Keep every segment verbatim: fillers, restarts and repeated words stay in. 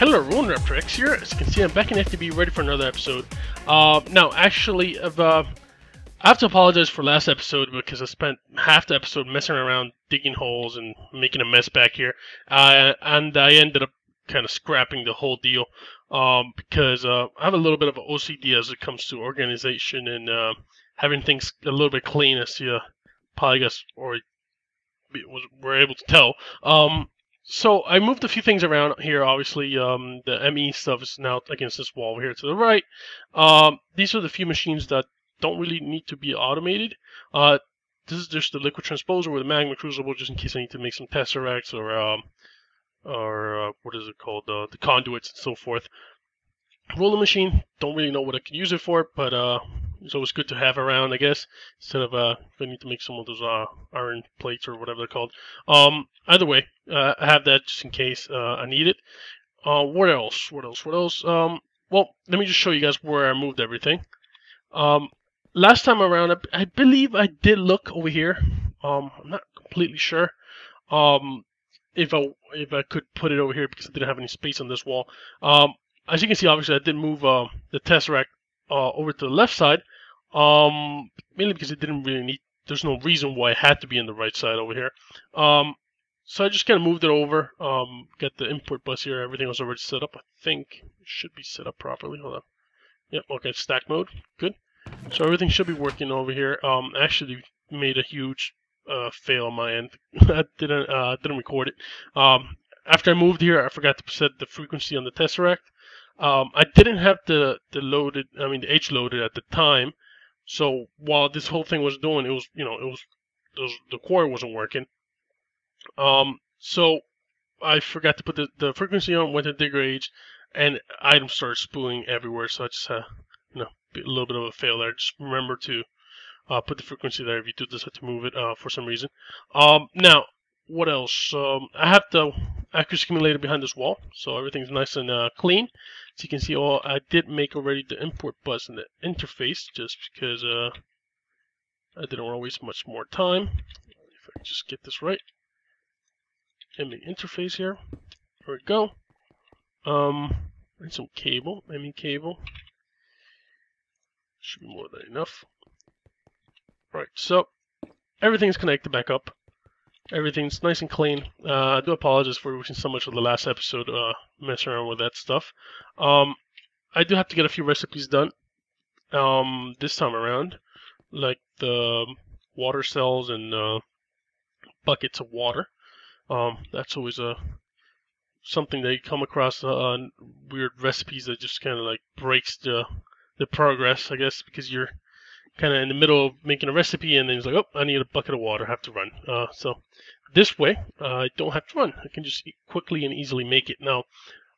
Hello everyone, RaptrX here. As you can see, I'm back in F T B, ready for another episode. Uh, now, actually, I've, uh, I have to apologize for last episode because I spent half the episode messing around, digging holes, and making a mess back here. Uh, and I ended up kind of scrapping the whole deal um, because uh, I have a little bit of O C D as it comes to organization and uh, having things a little bit clean, as you uh, probably guess, or was, were able to tell. Um, So I moved a few things around here. Obviously, um, the M E stuff is now against this wall over here to the right. Um, these are the few machines that don't really need to be automated. Uh, this is just the liquid transposer with the magma crucible, just in case I need to make some tesseracts or um, or uh, what is it called, uh, the conduits and so forth. Roller machine. Don't really know what I could use it for, but uh, it's always good to have around, I guess. Instead of uh, if I need to make some of those uh, iron plates or whatever they're called. Um, either way, uh, I have that just in case uh, I need it. Uh, what else? What else? What else? Um, well, let me just show you guys where I moved everything. Um, last time around, I, I believe I did look over here. Um, I'm not completely sure um, if I if I could put it over here because I didn't have any space on this wall. Um, as you can see, obviously I did move uh, the Tesseract Uh, over to the left side, um, mainly because it didn't really need, there's no reason why it had to be on the right side over here. Um, so I just kind of moved it over, um, got the import bus here, everything was already set up, I think. It should be set up properly, hold on. Yep, okay, stack mode, good. So everything should be working over here. Um, actually made a huge uh, fail on my end. I didn't, uh, didn't record it. Um, after I moved here, I forgot to set the frequency on the Tesseract. Um, I didn't have the, the loaded, I mean the H loaded at the time, so while this whole thing was doing, it was, you know, it was, it was the core wasn't working. Um, so I forgot to put the, the frequency on, went to digger age, and items started spewing everywhere, so I just, uh, you know, a little bit of a fail there. Just remember to uh, put the frequency there if you do decide to move it uh, for some reason. Um, now, what else? Um, I have the accuracy accumulator behind this wall, so everything's nice and uh, clean. So you can see, all I did make already the import bus and the interface, just because uh, I didn't want to waste much more time. If I can just get this right, and the interface here. There we go. Um, and some cable. I mean cable. Should be more than enough. Right. So everything's connected back up. Everything's nice and clean. Uh, I do apologize for wasting so much of the last episode uh, messing around with that stuff. Um, I do have to get a few recipes done um, this time around, like the water cells and uh, buckets of water. Um, that's always a something that you come across, uh, weird recipes that just kind of like breaks the the progress, I guess, because you're kind of in the middle of making a recipe, and then he's like, oh, I need a bucket of water, I have to run. Uh, so this way, uh, I don't have to run. I can just quickly and easily make it. Now,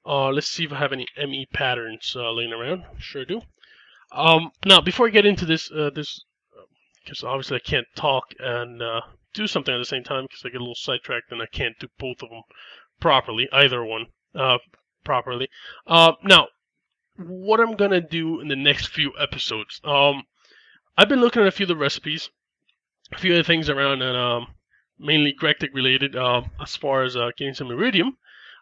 uh, let's see if I have any M E patterns uh, laying around. Sure do. Um, now, before I get into this, uh, this, because obviously I can't talk and uh, do something at the same time, because I get a little sidetracked, and I can't do both of them properly, either one uh, properly. Uh, now, what I'm going to do in the next few episodes, um, I've been looking at a few of the recipes, a few of the things around, and um, mainly GregTech related uh, as far as uh, getting some iridium.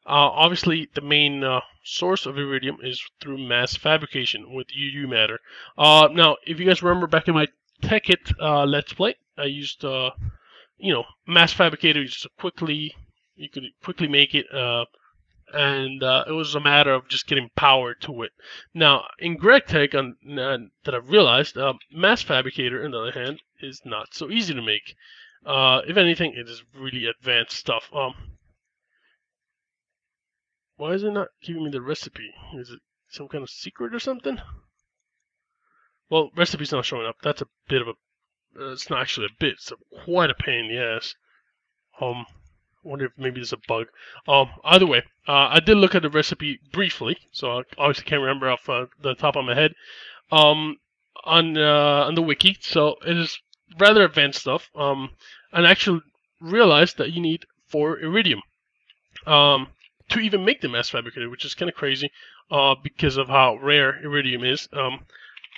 Uh, obviously, the main uh, source of iridium is through mass fabrication with U U Matter. Uh, now, if you guys remember back in my Tekkit uh, Let's Play, I used, uh, you know, Mass Fabricator just quickly, you could quickly make it, uh, and uh, it was a matter of just getting power to it. Now, in GregTech, on, on, that I've realized, uh, Mass Fabricator, on the other hand, is not so easy to make. Uh, if anything, it is really advanced stuff. Um, why is it not giving me the recipe? Is it some kind of secret or something? Well, recipe's not showing up. That's a bit of a... Uh, it's not actually a bit. It's a, quite a pain in the ass. Um... Wonder if maybe there's a bug. Um, either way, uh, I did look at the recipe briefly, so I obviously can't remember off uh, the top of my head um, on uh, on the wiki. So it is rather advanced stuff. Um, and I actually realized that you need four iridium um, to even make the mass fabricator, which is kind of crazy uh, because of how rare iridium is. Um,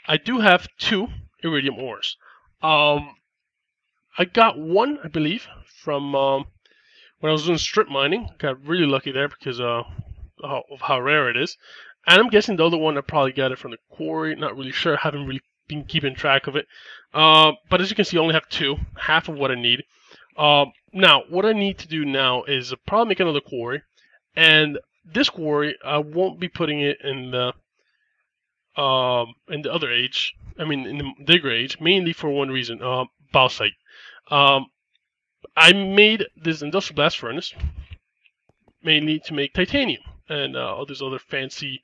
I do have two iridium ores. Um, I got one, I believe, from. Um, When I was doing strip mining, got really lucky there because uh, how, of how rare it is. And I'm guessing the other one I probably got it from the quarry. Not really sure. Haven't really been keeping track of it. Uh, but as you can see, I only have two, half of what I need. Uh, now, what I need to do now is probably make another quarry. And this quarry, I won't be putting it in the um, in the other age. I mean, in the digger age, mainly for one reason: uh, bauxite. Um, I made this industrial blast furnace mainly to make titanium and uh, all these other fancy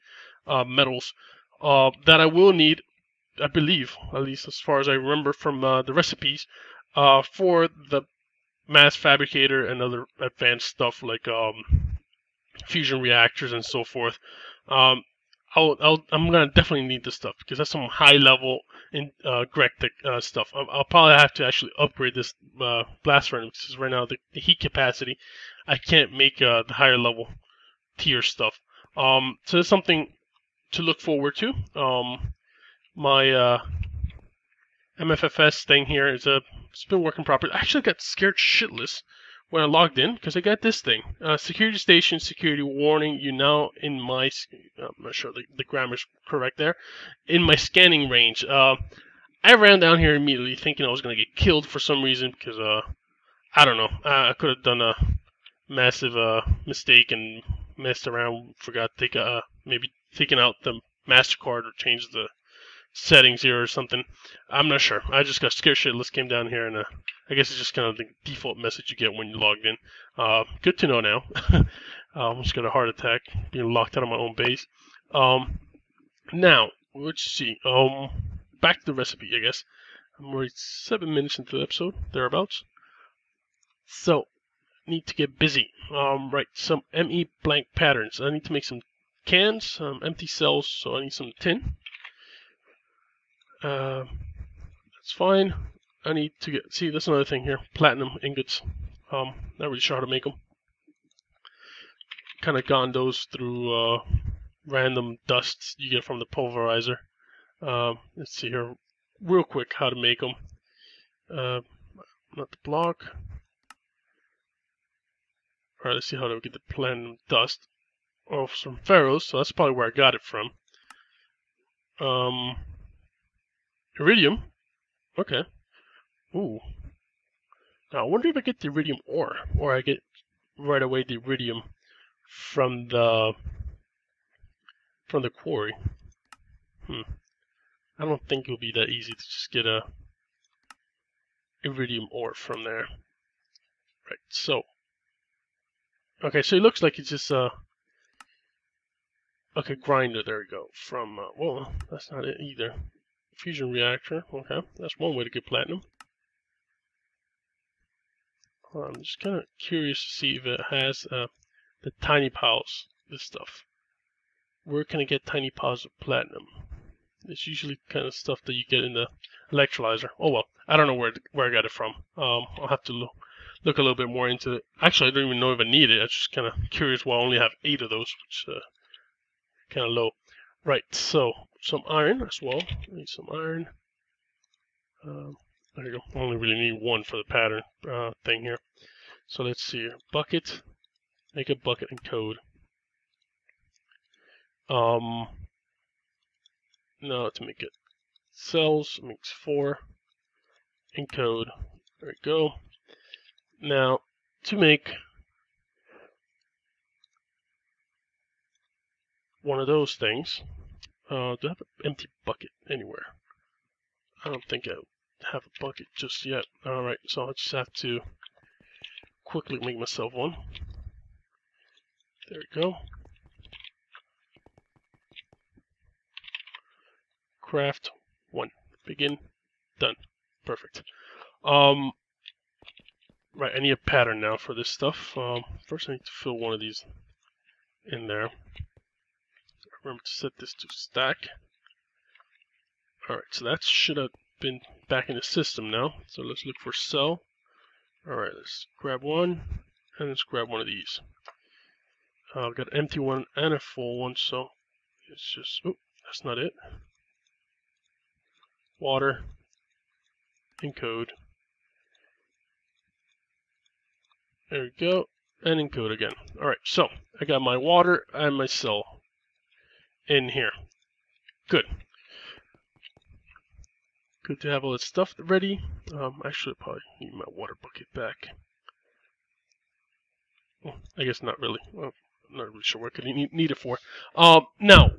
uh, metals uh, that I will need, I believe, at least as far as I remember from uh, the recipes, uh, for the Mass Fabricator and other advanced stuff like um, fusion reactors and so forth. Um, I'll, I'll, I'm gonna definitely need this stuff because that's some high-level in uh, GregTech uh, stuff. I'll, I'll probably have to actually upgrade this uh, blast furnace because right now the, the heat capacity, I can't make uh, the higher-level tier stuff. Um, so that's something to look forward to. Um, my uh, M F F S thing here is a it's been working properly. I actually got scared shitless when I logged in, because I got this thing. Uh, security station, security warning, you now in my, I'm not sure the, the grammar's correct there, in my scanning range. Uh, I ran down here immediately thinking I was going to get killed for some reason, because, uh, I don't know, I, I could have done a massive uh, mistake and messed around, forgot to take, uh, maybe taking out the MasterCard or change the settings here or something. I'm not sure. I just got scared shitless, came down here, and uh, I guess it's just kind of the default message you get when you logged in. Uh, good to know now. I almost got a heart attack being locked out of my own base. Um, now, let's see. Um, back to the recipe, I guess. I'm already seven minutes into the episode, thereabouts. So, need to get busy. Um, right, some M E blank patterns. I need to make some cans, um, empty cells, so I need some tin. Uh, that's fine. I need to get, see, that's another thing here, platinum ingots. Um, not really sure how to make them. Kind of gone those through uh, random dusts you get from the pulverizer. Uh, let's see here, real quick, how to make them. Uh, not the block. Alright, let's see how to get the platinum dust off some ferrous, so that's probably where I got it from. Um... Iridium? Okay. Ooh. Now, I wonder if I get the iridium ore, or I get right away the iridium from the from the quarry. Hmm. I don't think it'll be that easy to just get a iridium ore from there. Right, so. Okay, so it looks like it's just a... Okay, grinder, there we go. From, uh, whoa, that's not it either. Fusion reactor, okay, that's one way to get platinum. Well, I'm just kind of curious to see if it has uh, the tiny piles, this stuff. Where can I get tiny piles of platinum? It's usually kind of stuff that you get in the electrolyzer. Oh well, I don't know where where I got it from. Um, I'll have to look, look a little bit more into it. Actually, I don't even know if I need it. I'm just kind of curious why I only have eight of those, which is uh, kind of low. Right, so some iron as well. I need some iron. Um, there you go. I only really need one for the pattern uh, thing here. So let's see here. Bucket. Make a bucket and code. Um, now to make it cells, makes four. And code. There we go. Now to make one of those things. Uh, do I have an empty bucket anywhere? I don't think I have a bucket just yet. Alright, so I'll just have to quickly make myself one. There we go. Craft one. Begin. Done. Perfect. Um, right, I need a pattern now for this stuff. Um, first I need to fill one of these in there. Remember to set this to stack. Alright, so that should have been back in the system now. So let's look for cell. Alright, let's grab one, and let's grab one of these. Uh, I've got an empty one and a full one, so it's just, oh, that's not it. Water, encode. There we go, and encode again. All right, so I got my water and my cell in here. Good. Good to have all this stuff ready. Um, I should probably need my water bucket back. Well, I guess not really. Well, I'm not really sure what I could need it for. Um, now,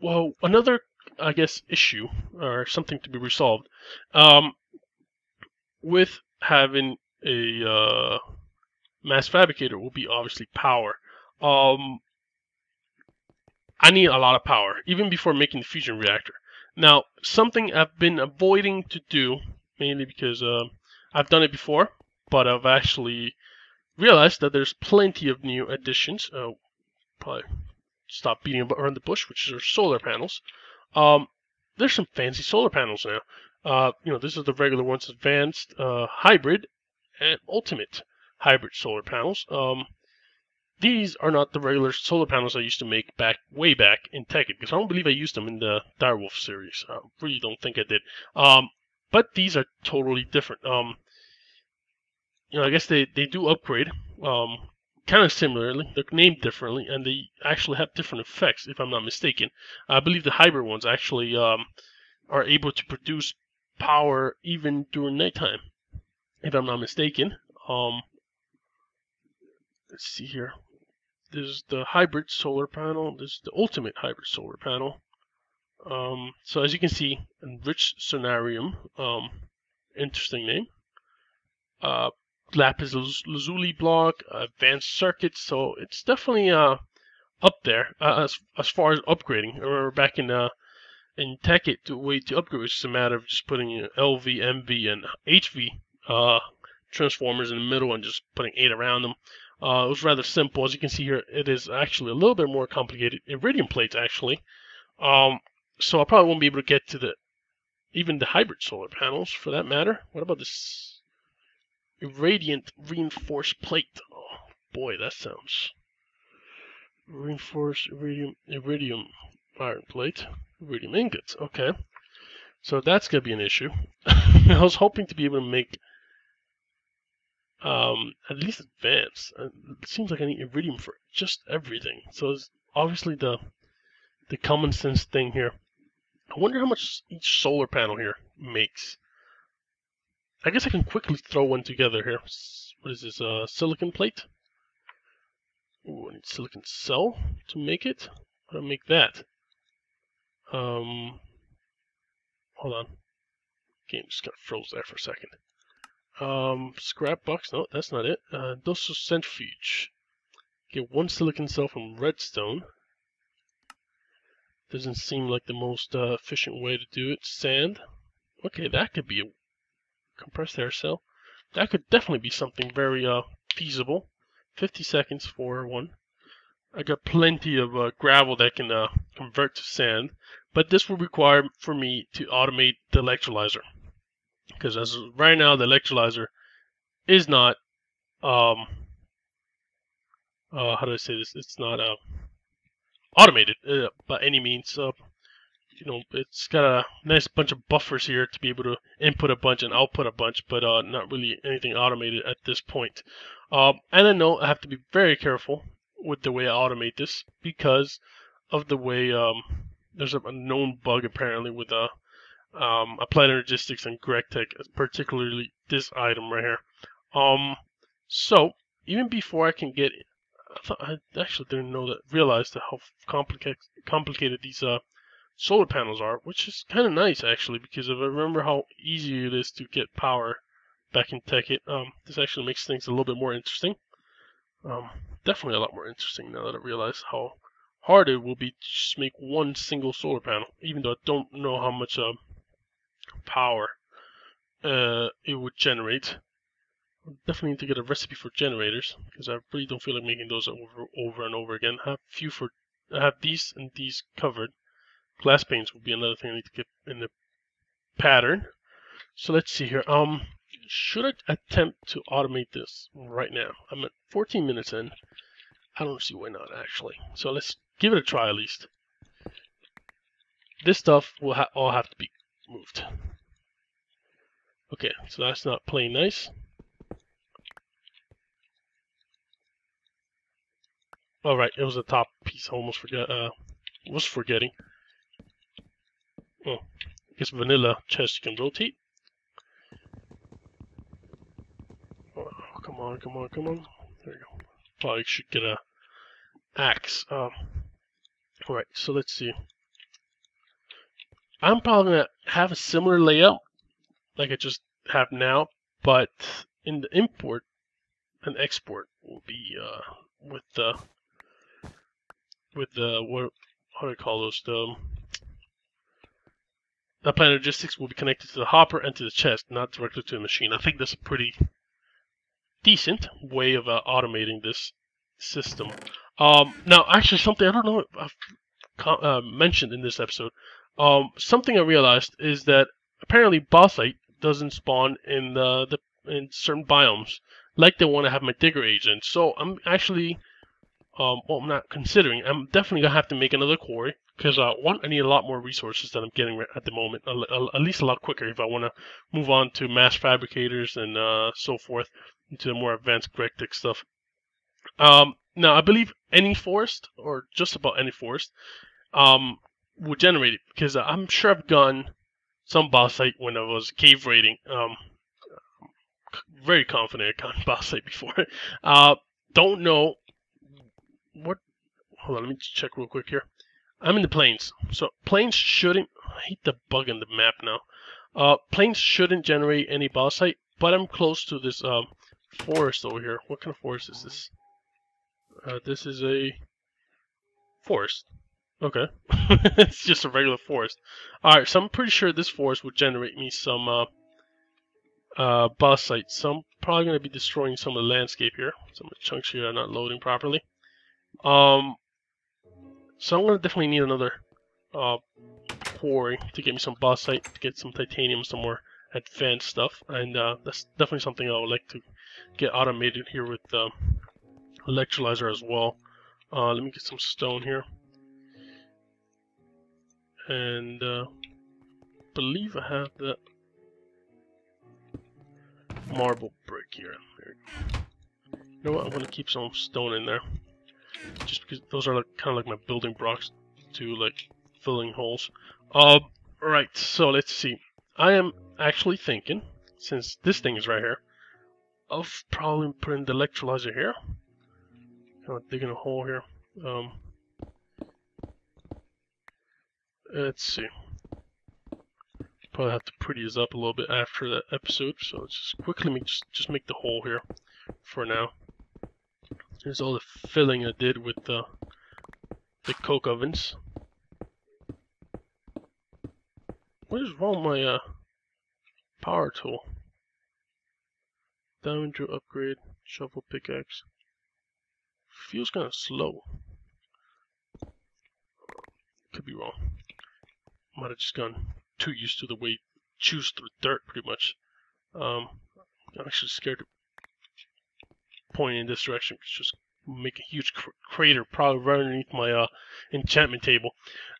well, another, I guess, issue or something to be resolved um, with having a uh, mass fabricator will be obviously power. Um, I need a lot of power, even before making the fusion reactor. Now, something I've been avoiding to do, mainly because uh, I've done it before, but I've actually realized that there's plenty of new additions. Uh, probably stop beating around the bush, which are solar panels. Um, there's some fancy solar panels now. Uh, you know, this is the regular ones, advanced, uh, hybrid, and ultimate hybrid solar panels. Um, these are not the regular solar panels I used to make back way back in Tekkit, because I don't believe I used them in the Direwolf series. I really don't think I did. Um, but these are totally different. Um, you know, I guess they, they do upgrade, um, kind of similarly. They're named differently, and they actually have different effects, if I'm not mistaken. I believe the hybrid ones actually um, are able to produce power even during nighttime, if I'm not mistaken. Um, let's see here. This is the hybrid solar panel. This is the ultimate hybrid solar panel. Um, so as you can see, enriched sonarium, um, interesting name. Uh, Lapis lazuli block, advanced circuits, so it's definitely uh, up there uh, as, as far as upgrading. I remember back in uh, in Tekkit, the way to upgrade was just a matter of just putting, you know, L V, M V, and H V uh, transformers in the middle and just putting eight around them. Uh, it was rather simple. As you can see here, it is actually a little bit more complicated. Iridium plates, actually. Um, so I probably won't be able to get to the even the hybrid solar panels, for that matter. What about this? Irradiant reinforced plate. Oh boy, that sounds. Reinforced iridium, iridium iron plate, iridium ingots. Okay, so that's gonna be an issue. I was hoping to be able to make um, at least advanced. It seems like I need iridium for just everything. So it's obviously the the common sense thing here. I wonder how much each solar panel here makes. I guess I can quickly throw one together here. What is this? Uh, silicon plate? Ooh, I need silicon cell to make it. How do I make that? Um, hold on. Game just kind of froze there for a second. Um, scrap box. No, that's not it. Uh, industrial centrifuge. Get one silicon cell from redstone. Doesn't seem like the most uh, efficient way to do it. Sand. Okay, that could be a compressed air cell. That could definitely be something very uh, feasible. fifty seconds for one. I got plenty of uh, gravel that can uh, convert to sand, but this will require for me to automate the electrolyzer, because as of right now the electrolyzer is not um, uh, how do I say this? It's not uh, automated uh, by any means. Uh, You know, it's got a nice bunch of buffers here to be able to input a bunch and output a bunch, but uh, not really anything automated at this point. Um, and I know I have to be very careful with the way I automate this, because of the way um, there's a known bug apparently with uh, um, applied energistics and GregTech, particularly this item right here. Um, so even before I can get, I thought I actually didn't know that, realized how complicated complicated these uh. solar panels are, which is kind of nice actually, because if I remember how easy it is to get power back in Tekkit, um, this actually makes things a little bit more interesting. Um, definitely a lot more interesting now that I realize how hard it will be to just make one single solar panel, even though I don't know how much uh, power uh, it would generate. I definitely need to get a recipe for generators, because I really don't feel like making those over, over and over again. I have few for, I have these and these covered. Glass panes would be another thing I need to get in the pattern. So let's see here. Um, should I attempt to automate this right now? I'm at fourteen minutes in. I don't see why not, actually. So let's give it a try at least. This stuff will ha all have to be moved. Okay, so that's not playing nice. Oh, right, it was the top piece. I almost forgot. Uh, was forgetting. Oh, this vanilla chest you can rotate. Oh, come on, come on, come on. There you go. Probably should get a axe. Um, all right, so let's see. I'm probably gonna have a similar layout like I just have now, but in the import and export will be uh, with the with the what, how do I call those? The the plant logistics will be connected to the hopper and to the chest, not directly to the machine. I think that's a pretty decent way of uh, automating this system. Um, now, actually, something I don't know if I've uh, mentioned in this episode. Um, something I realized is that apparently bauxite doesn't spawn in the, the in certain biomes, like they want to have my digger age in. So I'm actually, um, well, I'm not considering. I'm definitely gonna have to make another quarry because uh, one, I need a lot more resources than I'm getting at the moment, at least a lot quicker if I want to move on to mass fabricators and uh, so forth into the more advanced GregTech stuff. Um, now I believe any forest or just about any forest. Um, will generate it, because I'm sure I've done some bauxite when I was cave raiding. Um, very confident I've gotten bauxite before. Uh, don't know what. Hold on, let me check real quick here. I'm in the plains, so plains shouldn't. I hate the bug in the map now. Uh, plains shouldn't generate any bauxite, but I'm close to this um, forest over here. What kind of forest is this? Uh, this is a forest. Okay, it's just a regular forest. Alright, so I'm pretty sure this forest would generate me some uh, uh, bauxite. So I'm probably going to be destroying some of the landscape here. Some of the chunks here are not loading properly. Um, so I'm going to definitely need another uh, quarry to get me some bauxite, to get some titanium, some more advanced stuff. And uh, that's definitely something I would like to get automated here with the uh, electrolyzer as well. Uh, let me get some stone here. And uh, believe I have that marble brick here. There you go. You know what? I'm gonna keep some stone in there, just because those are like, kind of like my building blocks to like filling holes. Uh, all right. So let's see. I am actually thinking, since this thing is right here, of probably putting the electrolyzer here. Kind of digging a hole here. Um, Let's see. Probably have to pretty this up a little bit after that episode, so let's just quickly make just, just make the hole here for now. Here's all the filling I did with the the coke ovens. What is wrong with my uh, power tool? Diamond drill upgrade, shovel pickaxe. Feels kind of slow. Could be wrong. Might have just gone too used to the way chews through dirt, pretty much. Um, I'm actually scared to point in this direction, which just make a huge cr crater probably right underneath my uh, enchantment table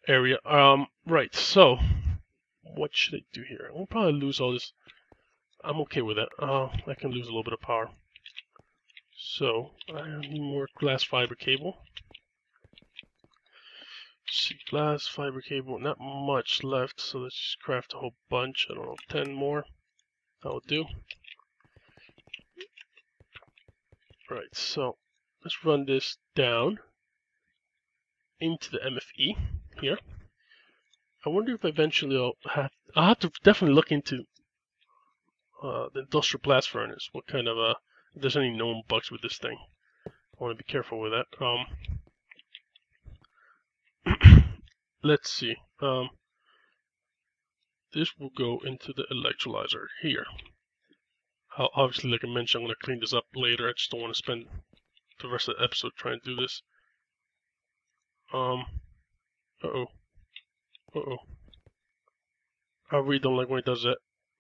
area. Um, right. So, what should I do here? I'll probably lose all this. I'm okay with that. Uh, I can lose a little bit of power. So I need more glass fiber cable. Glass fiber cable, not much left, so let's just craft a whole bunch. I don't know, ten more. That'll do. Right, so let's run this down into the M F E here. I wonder if eventually I'll have, I'll have to definitely look into uh, the industrial blast furnace. What kind of uh, if there's any known bugs with this thing? I want to be careful with that. Um. Let's see. Um, this will go into the electrolyzer here. I'll obviously, like I mentioned, I'm going to clean this up later. I just don't want to spend the rest of the episode trying to do this. Um. Uh oh. Uh oh. I really don't like when it does that.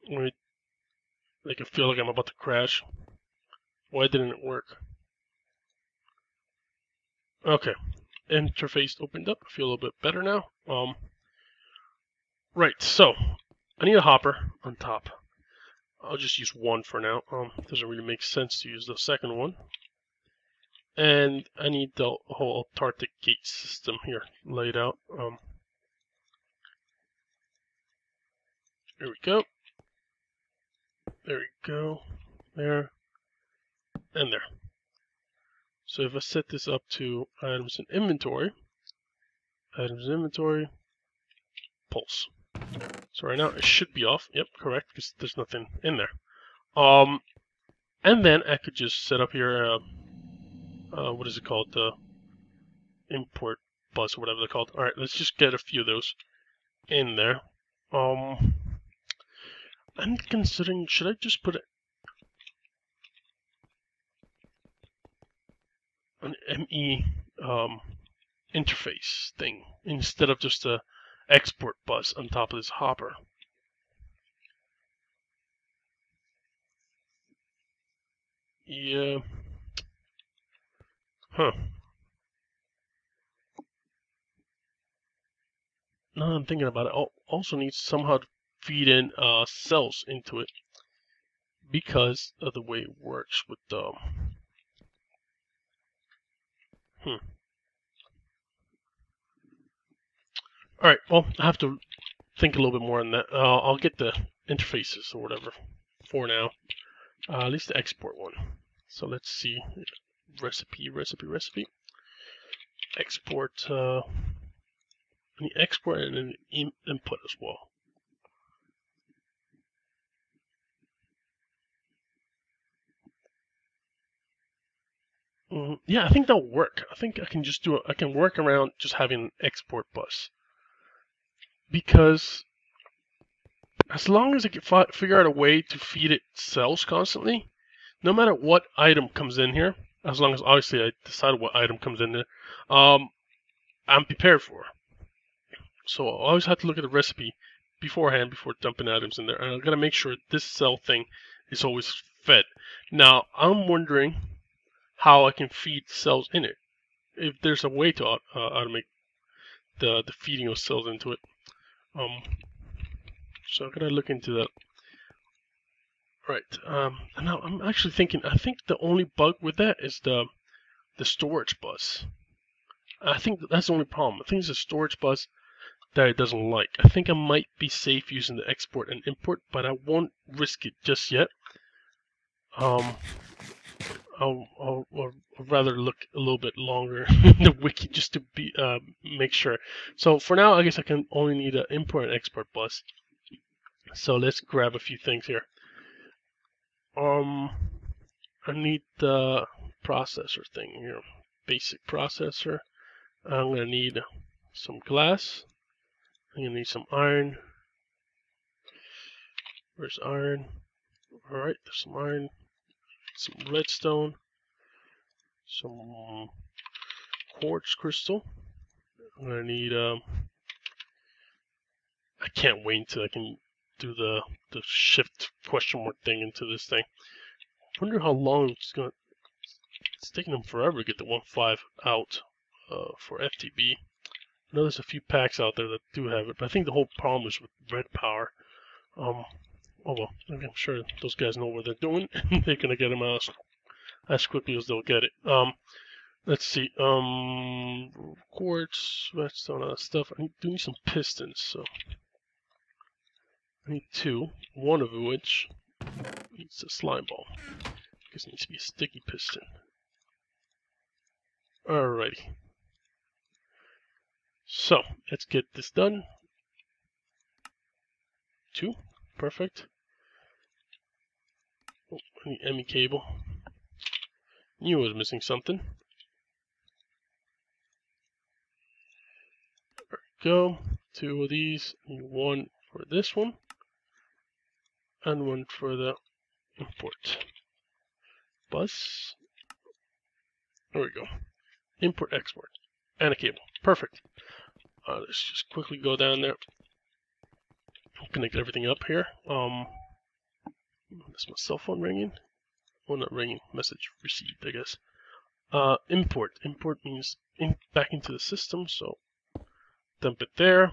When it, like, I feel like I'm about to crash. Why didn't it work? Okay. Interface opened up. I feel a little bit better now. Um, right, so I need a hopper on top. I'll just use one for now. Um, doesn't really make sense to use the second one. And I need the whole Antarctic gate system here laid out. Um, there we go. There we go. There. And there. So if I set this up to items in inventory, items in inventory, pulse. So right now it should be off. Yep, correct, because there's nothing in there. Um, and then I could just set up here. Uh, Uh, what is it called? The uh, import bus, or whatever they're called. All right, let's just get a few of those in there. Um, I'm considering, should I just put an M E um, interface thing instead of just a export bus on top of this hopper? Yeah. Huh. Now that I'm thinking about it, I also need somehow to feed in uh, cells into it because of the way it works with the... Um, hmm. Alright, well, I have to think a little bit more on that. Uh, I'll get the interfaces or whatever for now. Uh, at least the export one. So let's see. Recipe, recipe, recipe. Export, uh, an export and an in input as well. Mm, yeah, I think that'll work. I think I can just do it. I can work around just having an export bus. Because as long as I can fi figure out a way to feed it cells constantly, no matter what item comes in here, as long as obviously I decide what item comes in there, um, I'm prepared for. So I always have to look at the recipe beforehand before dumping items in there, and I'm gonna make sure this cell thing is always fed. Now I'm wondering how I can feed cells in it. If there's a way to uh, automate the the feeding of cells into it, um, so I'm gonna look into that. Right, um, now I'm actually thinking, I think the only bug with that is the the storage bus. I think that's the only problem. I think it's the storage bus that it doesn't like. I think I might be safe using the export and import, but I won't risk it just yet. Um, I'll, I'll, I'll rather look a little bit longer in the wiki just to be uh, make sure. So for now, I guess I can only need an import and export bus. So let's grab a few things here. Um, I need the processor thing here, basic processor. I'm going to need some glass. I'm going to need some iron. Where's iron? Alright, there's some iron. Some redstone. Some quartz crystal. I'm going to need, um, I can't wait until I can do the the shift question mark thing into this thing. Wonder how long it's gonna. It's taking them forever to get the one point five out uh, for F T B. I know there's a few packs out there that do have it, but I think the whole problem is with red power. Um, oh well, I'm sure those guys know what they're doing. They're gonna get them out as quickly as they'll get it. Um, let's see. Um, quartz, redstone, uh, stuff. I do need some pistons, so. I need two, one of which needs a slime ball. Because it needs to be a sticky piston. Alrighty. So, let's get this done. Two, perfect. Oh, I need M E cable. Knew I was missing something. There we go. Two of these, I need one for this one. And one for the import bus. There we go. Import, export, and a cable. Perfect. Uh, let's just quickly go down there. Connect everything up here. Um, that's my cell phone ringing. Well, not ringing. Message received, I guess. Uh, import. Import means in, back into the system. So dump it there.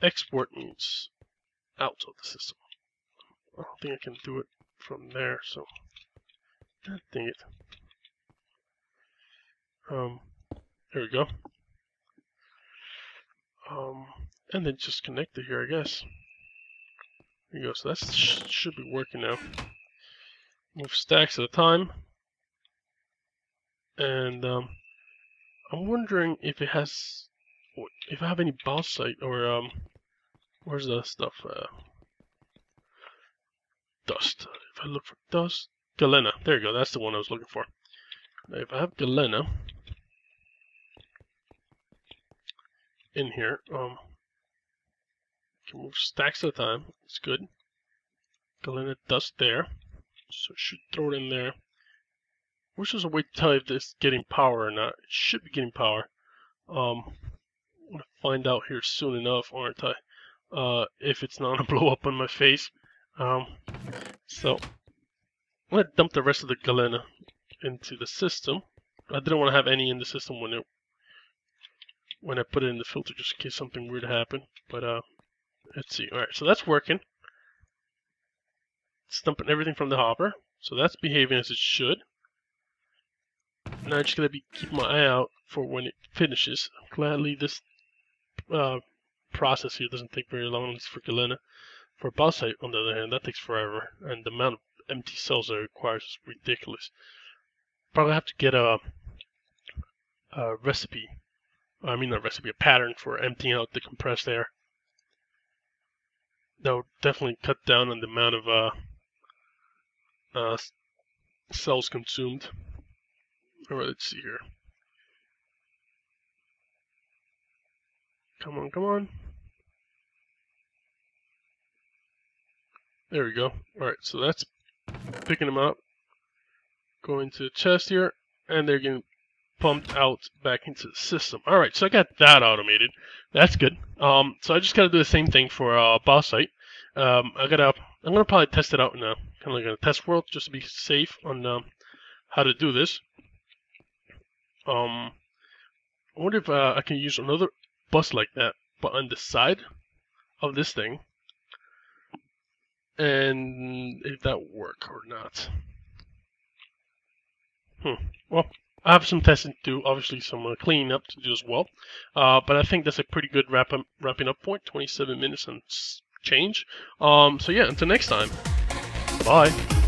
Export means out of the system. I don't think I can do it from there, so dang it. Um, there we go. Um, and then just connect it here, I guess. There you go. So that sh should be working now. Move stacks at a time. And um, I'm wondering if it has, if I have any bauxite or um, where's that stuff? Uh, dust. If I look for dust, galena. There you go. That's the one I was looking for. Now, if I have galena in here, um, can move stacks at a time. It's good. Galena dust there. So I should throw it in there. Which is a way to tell if it's getting power or not. It should be getting power. Um, I'm going to find out here soon enough, aren't I? Uh, if it's not going to blow up on my face. Um, so, I'm going to dump the rest of the galena into the system. I didn't want to have any in the system when it, when I put it in the filter, just in case something weird happened. But, uh, let's see. Alright, so that's working. It's dumping everything from the hopper. So that's behaving as it should. Now I'm just going to be keeping my eye out for when it finishes. Gladly, this uh, process here doesn't take very long, at least for galena. For bauxite, on the other hand, that takes forever, and the amount of empty cells that it requires is ridiculous. Probably have to get a, a recipe, I mean not recipe, a pattern for emptying out the compressed air. That would definitely cut down on the amount of uh, uh, cells consumed. Alright, let's see here. Come on, come on. There we go. Alright, so that's picking them up. Going to the chest here, and they're getting pumped out back into the system. Alright, so I got that automated. That's good. Um, so I just gotta do the same thing for uh, bauxite. Um, I gotta, I'm gonna probably test it out now, kind of like a test world, just to be safe on um, how to do this. Um, I wonder if uh, I can use another bus like that, but on the side of this thing, and if that will work or not. Hmm. Well, I have some testing to do, obviously some uh, cleaning up to do as well. Uh, but I think that's a pretty good wrap up, wrapping up point. twenty-seven minutes and change. Um. So yeah, until next time. Bye.